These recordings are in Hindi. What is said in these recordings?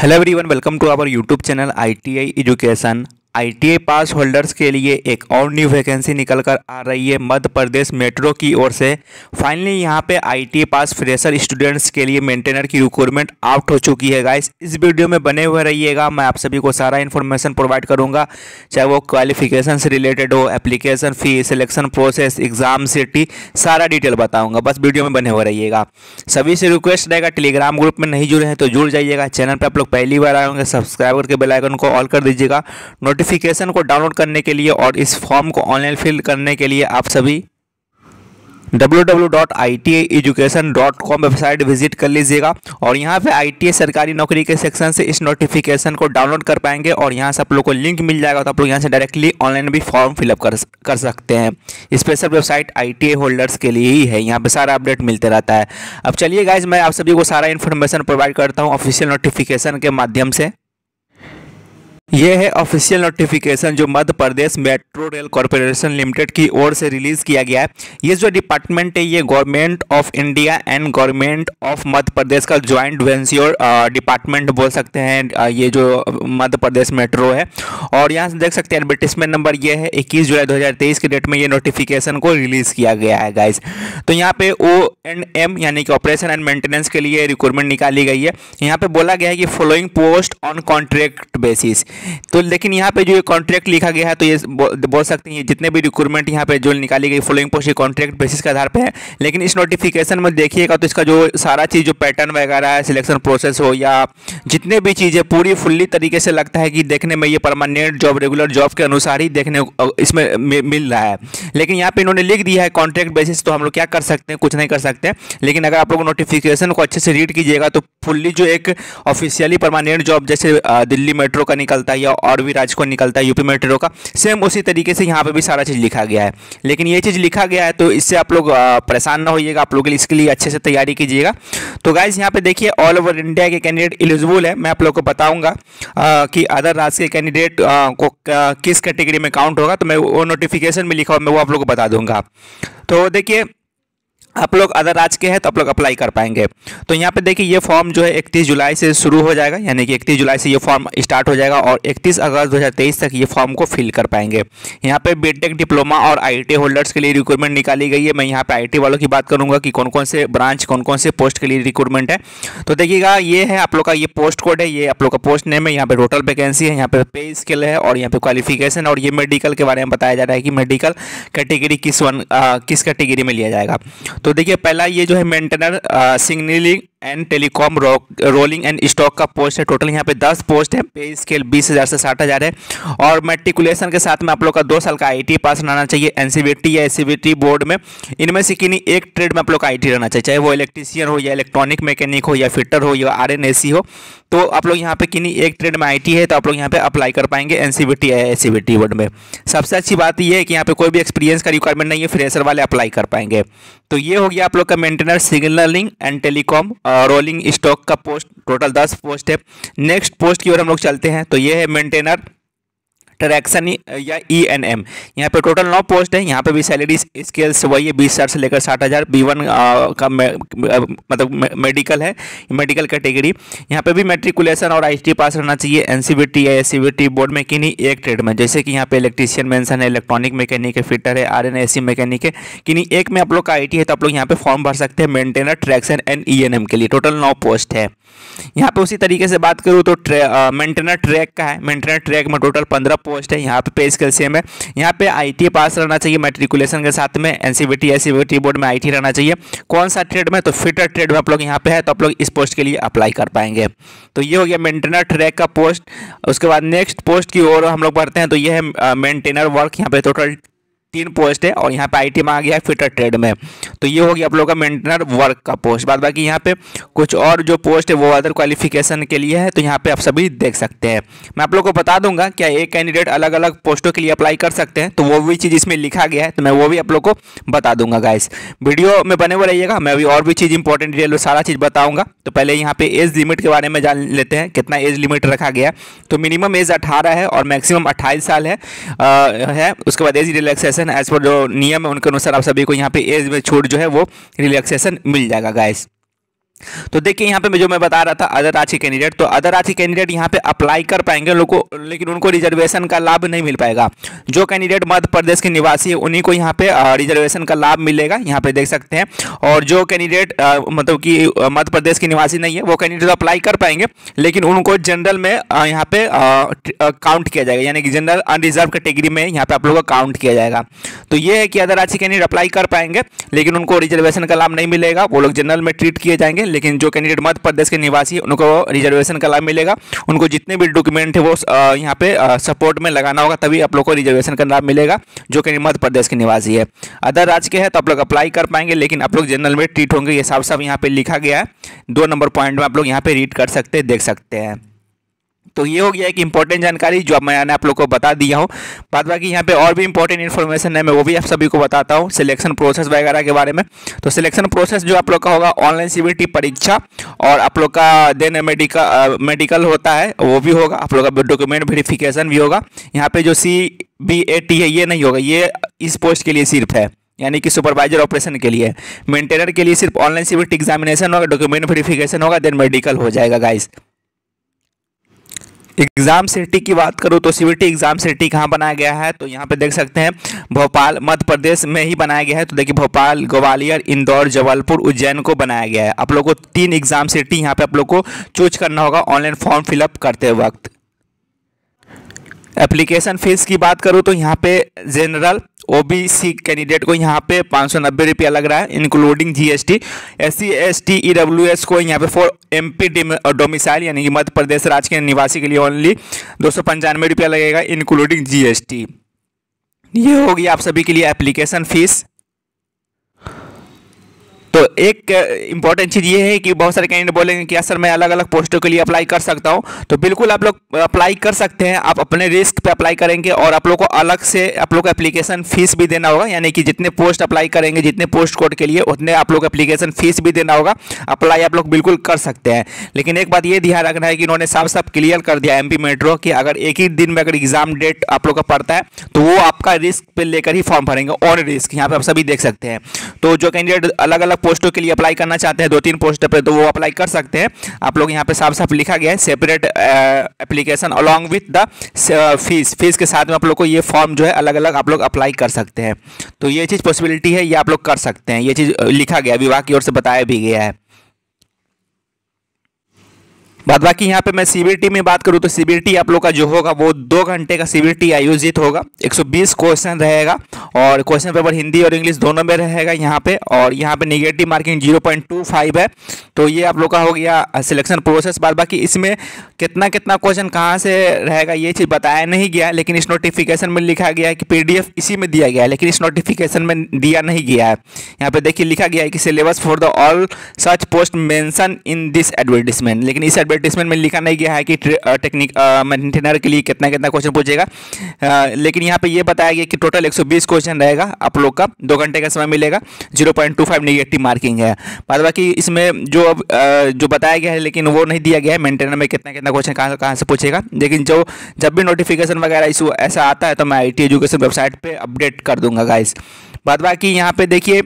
Hello everyone, welcome to our YouTube channel ITI education. ITI pass holders के लिए एक और न्यू वैकेंसी निकल कर आ रही है मध्य प्रदेश मेट्रो की ओर से। फाइनली यहां पे आईटीआई पास फ्रेशर स्टूडेंट्स के लिए मेंटेनर की रिक्वायरमेंट आउट हो चुकी है। गाइस, इस वीडियो में बने हुए रहिएगा, मैं आप सभी को सारा इन्फॉर्मेशन प्रोवाइड करूंगा, चाहे वो क्वालिफिकेशन से रिलेटेड हो, application fee, selection process, exam, city, सारा डिटेल बताऊँगा। बस वीडियो में बने हुए रहिएगा। सभी से रिक्वेस्ट रहेगा, टेलीग्राम ग्रुप में नहीं जुड़े हैं तो जुड़ जाइएगा। चैनल पर आप लोग पहली बार आए होंगे, सब्सक्राइब करके बेल आइकन को ऑल कर दीजिएगा। नोटिफिकेशन को डाउनलोड करने के लिए और इस फॉर्म को ऑनलाइन फिल करने के लिए आप सभी www.itieducation.com वेबसाइट विजिट कर लीजिएगा और यहाँ पे आईटीआई सरकारी नौकरी के सेक्शन से इस नोटिफिकेशन को डाउनलोड कर पाएंगे और यहाँ से आप लोग को लिंक मिल जाएगा, तो आप लोग यहाँ से डायरेक्टली ऑनलाइन भी फॉर्म फिलअप कर सकते हैं। स्पेशल वेबसाइट आईटीआई होल्डर्स के लिए ही है, यहाँ पे सारा अपडेट मिलते रहता है। अब चलिए गाइज, मैं आप सभी को सारा इन्फॉर्मेशन प्रोवाइड करता हूँ ऑफिशियल नोटिफिकेशन के माध्यम से। यह है ऑफिशियल नोटिफिकेशन जो Madhya Pradesh metro rail corporation limited की ओर से रिलीज़ किया गया है। ये जो डिपार्टमेंट है ये government of India and government of Madhya Pradesh का ज्वाइंट वेंचर डिपार्टमेंट बोल सकते हैं ये जो मध्य प्रदेश मेट्रो है। और यहाँ से देख सकते हैं एडवर्टिजमेंट नंबर ये है 21 जुलाई 2023 के डेट में ये नोटिफिकेशन को रिलीज़ किया गया है। गाइज, तो यहाँ पे O&M यानी कि ऑपरेशन एंड मेंटेनेंस के लिए रिक्वायरमेंट निकाली गई है। यहाँ पर बोला गया है कि following post on contract basis, तो लेकिन यहाँ पे जो ये कॉन्ट्रैक्ट लिखा गया है तो ये बोल सकते हैं जितने भी रिक्वायरमेंट यहाँ पे जो निकाली गई फॉलोइंग पोस्ट कॉन्ट्रैक्ट बेसिस के आधार पे है। लेकिन इस नोटिफिकेशन में देखिएगा तो इसका जो सारा चीज़ जो पैटर्न वगैरह है, सिलेक्शन प्रोसेस हो या जितने भी चीज़ें पूरी फुल्ली तरीके से लगता है कि देखने में ये परमानेंट जॉब रेगुलर जॉब के अनुसार ही देखने इसमें मिल रहा है। लेकिन यहाँ पर इन्होंने लिख दिया है कॉन्ट्रैक्ट बेसिस, तो हम लोग क्या कर सकते हैं, कुछ नहीं कर सकते। लेकिन अगर आप लोग नोटिफिकेशन को अच्छे से रीड कीजिएगा तो फुल्ली जो एक ऑफिशियली परमानेंट जॉब जैसे दिल्ली मेट्रो का निकलता या और भी राज्य को निकलता है यूपी मेट्रो का, सेम उसी तरीके से यहाँ पे भी सारा चीज़ लिखा गया है। लेकिन ये चीज़ लिखा गया है तो इससे आप लोग परेशान ना होइएगा, आप लोग इसके लिए अच्छे से तैयारी कीजिएगा। तो गाइज यहाँ पे देखिए ऑल ओवर इंडिया के कैंडिडेट एलिजिबल है। मैं आप लोग को बताऊंगा कि अदर राज्य के कैंडिडेट को किस कैटेगरी में काउंट होगा, तो मैं वो नोटिफिकेशन में लिखा हुआ मैं वो आप लोग को बता दूंगा। तो देखिए आप लोग अदर राज्य के हैं तो आप लोग अप्लाई कर पाएंगे। तो यहाँ पे देखिए ये फॉर्म जो है 31 जुलाई से शुरू हो जाएगा, यानी कि 31 जुलाई से ये फॉर्म स्टार्ट हो जाएगा और 31 अगस्त 2023 तक ये फॉर्म को फिल कर पाएंगे। यहाँ पे बीटेक, डिप्लोमा और आईटीआई होल्डर्स के लिए रिक्वायरमेंट निकाली गई है। मैं यहाँ पे आईटीआई वालों की बात करूँगा कि कौन कौन से ब्रांच, कौन कौन से पोस्ट के लिए रिक्वायरमेंट है। तो देखिएगा ये है आप लोग का, ये पोस्ट कोड है, ये आप लोग का पोस्ट नेम है, यहाँ पर टोटल वैकेंसी है, यहाँ पर पे स्केल है और यहाँ पर क्वालिफिकेशन और ये मेडिकल के बारे में बताया जा रहा है कि मेडिकल कैटेगरी किस कैटेगरी में लिया जाएगा। तो देखिए पहला ये जो है maintainer signalling and telecom rolling and stock का पोस्ट है। टोटल यहाँ पे 10 पोस्ट है, पे स्केल 20,000 से 60,000 है और मेट्रिकुलेशन के साथ में आप लोग का 2 साल का आईटी पास रहना चाहिए एनसीवीटी या एससीवीटी बोर्ड में, इनमें से किन्हीं एक ट्रेड में आप लोग का आईटी रहना चाहिए, चाहे वो इलेक्ट्रीशियन हो या इलेक्ट्रॉनिक मैकेनिक हो या फिटर हो या RNAC हो। तो आप लोग यहाँ पे किन्हीं एक ट्रेड में आईटी है तो आप लोग यहाँ पे अप्लाई कर पाएंगे एनसीवीटी या एससीवीटी बोर्ड में। सबसे अच्छी बात यह है कि यहाँ पे कोई भी एक्सपीरियंस का रिक्वायरमेंट नहीं है, फ्रेशर वाले अप्लाई कर पाएंगे। तो ये हो गया आप लोग का maintainer signalling and telecom rolling stock का पोस्ट, टोटल 10 पोस्ट है। नेक्स्ट पोस्ट की ओर हम लोग चलते हैं। तो ये है मेंटेनर ट्रैक्शन या E&M, यहाँ पे टोटल 9 पोस्ट है। यहाँ पे भी सैलरी स्केल्स वही है 20,000 से लेकर 60,000। B1 का मतलब मेडिकल है, मेडिकल कैटेगरी। यहाँ पे भी मेट्रिकुलेशन और ITI पास रहना चाहिए NCVT या SCVT बोर्ड में किन्हीं एक ट्रेड में, जैसे कि यहाँ पे इलेक्ट्रीशियन मेंशन है, इलेक्ट्रॉनिक मैकेनिक है, फिटर है, RNAC मैकेनिक है, किन्हीं एक में आप लोग का IT है तो आप लोग यहाँ पे फॉर्म भर सकते हैं मेंटेनर ट्रैक्शन एंड E&M के लिए। टोटल 9 पोस्ट है। यहाँ पे उसी तरीके से बात करूँ तो मेंटेनर ट्रैक का है, मेंटेनर ट्रैक में टोटल 15 पोस्ट है। यहाँ पे पे स्केल सेम है, यहाँ पे आईटी पास रहना चाहिए मेट्रिकुलेशन के साथ में, एनसीवीटी एससीवीटी बोर्ड में आईटी रहना चाहिए। कौन सा ट्रेड में, तो फिटर ट्रेड में आप लोग यहाँ पे है तो आप लोग इस पोस्ट के लिए अप्लाई कर पाएंगे। तो ये हो गया मेंटेनर ट्रैक का पोस्ट। उसके बाद नेक्स्ट पोस्ट की ओर हम लोग बढ़ते हैं। तो ये है मेंटेनर वर्क, यहाँ पे टोटल 3 पोस्ट है और यहाँ पे आईटी मांगा गया है फिटर ट्रेड में। तो ये हो गया आप लोग का मेंटेनर वर्क का पोस्ट। बाद बाकी यहाँ पे कुछ और जो पोस्ट है वो अदर क्वालिफिकेशन के लिए है, तो यहाँ पे आप सभी देख सकते हैं। मैं आप लोग को बता दूंगा क्या एक कैंडिडेट अलग अलग पोस्टों के लिए अप्लाई कर सकते हैं, तो वो भी चीज़ इसमें लिखा गया है, तो मैं वो भी आप लोग को बता दूंगा। गाइस वीडियो में बने हुए रहिएगा, मैं अभी और भी चीज़ इंपॉर्टेंट डिटेल सारा चीज़ बताऊँगा। तो पहले यहाँ पे एज लिमिट के बारे में जान लेते हैं, कितना एज लिमिट रखा गया है। तो मिनिमम एज 18 है और मैक्सिमम 28 साल है। उसके बाद एज रिलैक्सेशन एज पर जो नियम है उनके अनुसार आप सभी को यहाँ पे एज में छूट जो है वो रिलैक्सेशन मिल जाएगा। गाइस तो देखिए यहाँ पे जो मैं बता रहा था अदर राशि कैंडिडेट, तो अदर राशि कैंडिडेट यहाँ पे अप्लाई कर पाएंगे लोगों, लेकिन उनको रिजर्वेशन का लाभ नहीं मिल पाएगा। जो कैंडिडेट मध्य प्रदेश के निवासी है उन्हीं को यहाँ पे रिजर्वेशन का लाभ मिलेगा, यहाँ पे देख सकते हैं। और जो कैंडिडेट मतलब कि मध्य प्रदेश के निवासी नहीं है वो कैंडिडेट अप्लाई कर पाएंगे, लेकिन उनको जनरल में यहाँ पे काउंट किया जाएगा, यानी कि जनरल अनरिजर्व कैटेगरी में यहाँ पे आप लोगों को काउंट किया जाएगा। तो ये है कि अदर राशि कैंडिडेट अप्लाई कर पाएंगे लेकिन उनको रिजर्वेशन का लाभ नहीं मिलेगा, वो लोग जनरल में ट्रीट किए जाएंगे। लेकिन जो कैंडिडेट मध्य प्रदेश के निवासी है उनको रिजर्वेशन का लाभ मिलेगा, उनको जितने भी डॉक्यूमेंट है वो यहाँ पे सपोर्ट में लगाना होगा, तभी आप लोग को रिजर्वेशन का लाभ मिलेगा जो कैंडिडेट मध्य प्रदेश के निवासी है। अदर राज्य के है तो आप लोग अप्लाई कर पाएंगे लेकिन आप लोग जनरल में ट्रीट होंगे, ये साफ साफ यहाँ पे लिखा गया है 2 नंबर पॉइंट में, आप लोग यहाँ पे रीड कर सकते हैं, देख सकते हैं। तो ये हो गया एक इंपॉर्टेंट जानकारी जो मैंने आप लोग को बता दिया हूँ। बाकी यहाँ पे और भी इंपॉर्टेंट इन्फॉर्मेशन है, मैं वो भी आप सभी को बताता हूँ सिलेक्शन प्रोसेस वगैरह के बारे में। तो सिलेक्शन प्रोसेस जो आप लोग का होगा ऑनलाइन सीबीटी परीक्षा और आप लोग का देन मेडिकल होता है वो भी होगा, आप लोग का डॉक्यूमेंट वेरिफिकेशन भी होगा। यहाँ पे जो CBAT है ये नहीं होगा, ये इस पोस्ट के लिए सिर्फ है, यानी कि सुपरवाइजर ऑपरेशन के लिए। मेंटेनर के लिए सिर्फ ऑनलाइन सीबीटी एग्जामिनेशन होगा, डॉक्यूमेंट वेरिफिकेशन होगा, देन मेडिकल हो जाएगा गाइस। एग्जाम सिटी की बात करूँ तो CBT एग्जाम सिटी कहाँ बनाया गया है, तो यहाँ पे देख सकते हैं भोपाल मध्य प्रदेश में ही बनाया गया है। तो देखिए भोपाल, ग्वालियर, इंदौर, जबलपुर, उज्जैन को बनाया गया है। आप लोगों को 3 एग्जाम सिटी यहाँ पे आप लोगों को चूज करना होगा ऑनलाइन फॉर्म फिलअप करते वक्त। एप्लीकेशन फीस की बात करूँ तो यहाँ पे जनरल OBC कैंडिडेट को यहाँ पे 590 रुपया लग रहा है including GST। SC ST EWS को यहाँ पे फॉर MP डोमिसाइल यानी कि मध्य प्रदेश राज्य के निवासी के लिए ओनली 295 रुपया लगेगा इंक्लूडिंग GST। ये होगी आप सभी के लिए एप्लीकेशन फीस। तो एक इम्पॉर्टेंट चीज़ ये है कि बहुत सारे कैंडिडेट बोलेंगे कि सर मैं अलग अलग पोस्टों के लिए अप्लाई कर सकता हूँ, तो बिल्कुल आप लोग अप्लाई कर सकते हैं, आप अपने रिस्क पे अप्लाई करेंगे और आप लोग को अलग से आप लोग एप्लीकेशन फीस भी देना होगा, यानी कि जितने पोस्ट अप्लाई करेंगे जितने पोस्ट कोड के लिए उतने आप लोग एप्लीकेशन फीस भी देना होगा। अप्लाई आप लोग बिल्कुल कर सकते हैं, लेकिन एक बात ये ध्यान रखना है कि इन्होंने साफ साफ क्लियर कर दिया MP मेट्रो कि अगर एक ही दिन में अगर एग्जाम डेट आप लोग का पड़ता है तो वो आपका रिस्क पर लेकर ही फॉर्म भरेंगे, ऑन रिस्क, यहाँ पर आप सभी देख सकते हैं। तो जो कैंडिडेट अलग अलग पोस्टों के लिए अप्लाई करना चाहते हैं 2-3 पोस्टों पे, तो वो अप्लाई कर सकते हैं। आप लोग यहाँ पे साफ साफ लिखा गया है separate application along with the fees के साथ में आप लोग को ये फॉर्म जो है अलग अलग आप लोग अप्लाई कर सकते हैं। तो ये चीज़ पॉसिबिलिटी है, ये आप लोग कर सकते हैं, ये चीज़ लिखा गया विभाग की ओर से बताया भी गया है। बाद बाकी यहाँ पे मैं CBT में बात करूँ तो CBT आप लोग का जो होगा वो 2 घंटे का CBT आयोजित होगा, 120 क्वेश्चन रहेगा और क्वेश्चन पेपर हिंदी और इंग्लिश दोनों में रहेगा यहाँ पे। और यहाँ पे नेगेटिव मार्किंग 0.25 है। तो ये आप लोग का हो गया सिलेक्शन प्रोसेस। बाद बाकी इसमें कितना कितना क्वेश्चन कहाँ से रहेगा ये चीज़ बताया नहीं गया, लेकिन इस नोटिफिकेशन में लिखा गया है कि PDF इसी में दिया गया है, लेकिन इस नोटिफिकेशन में दिया नहीं गया है। यहाँ पर देखिए लिखा गया है कि syllabus for the all such post mention in this advertisement, लेकिन इस एडवर्टिजमेंट में लिखा नहीं गया है कि टेक्निक मेंटेनर के लिए कितना कितना क्वेश्चन पूछेगा। लेकिन यहाँ पे ये बताया गया कि टोटल 120 क्वेश्चन रहेगा आप लोग का, 2 घंटे का समय मिलेगा, 0.25 नेगेटिव मार्किंग है। बाद बाकी इसमें जो अब जो बताया गया है लेकिन वो नहीं दिया गया है मेंटेनर में कितना कितना क्वेश्चन कहाँ से पूछेगा, लेकिन जो जब भी नोटिफिकेशन वगैरह इशू ऐसा आता है तो मैं ITI एजुकेशन वेबसाइट पर अपडेट कर दूंगा गाइस। बाद बाकी यहाँ पे देखिए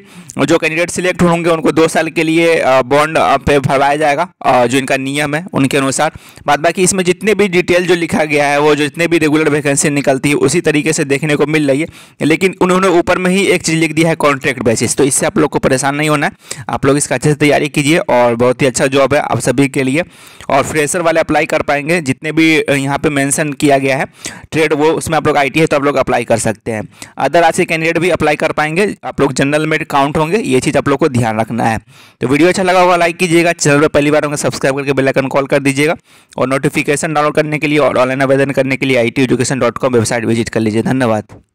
जो कैंडिडेट सिलेक्ट होंगे उनको 2 साल के लिए बॉन्ड पे भरवाया जाएगा जो इनका नियम है उनके अनुसार। बाद बाकी इसमें जितने भी डिटेल जो लिखा गया है वो जितने भी रेगुलर वैकेंसी निकलती है उसी तरीके से देखने को मिल रही है, लेकिन उन्होंने ऊपर में ही एक चीज़ लिख दिया है कॉन्ट्रैक्ट बेसिस। तो इससे आप लोग को परेशान नहीं होना है, आप लोग इसका अच्छे से तैयारी कीजिए और बहुत ही अच्छा जॉब है आप सभी के लिए। और फ्रेशर वाले अप्लाई कर पाएंगे, जितने भी यहाँ पर मैंसन किया गया है ट्रेड वो उसमें आप लोग IT है तो आप लोग अप्लाई कर सकते हैं। अदर ऐसे कैंडिडेट भी अप्लाई कर पाएंगे, आप लोग जनरल में काउंट होंगे, ये चीज़ आप लोग को ध्यान रखना है। तो वीडियो अच्छा लगा होगा लाइक कीजिएगा, चैनल पर पहली बार होंगे सब्सक्राइब करके बेल आइकन कॉल कर दीजिएगा। और नोटिफिकेशन डाउनलोड करने के लिए और ऑनलाइन आवेदन करने के लिए ITI education.com वेबसाइट विजिट कर लीजिए। धन्यवाद।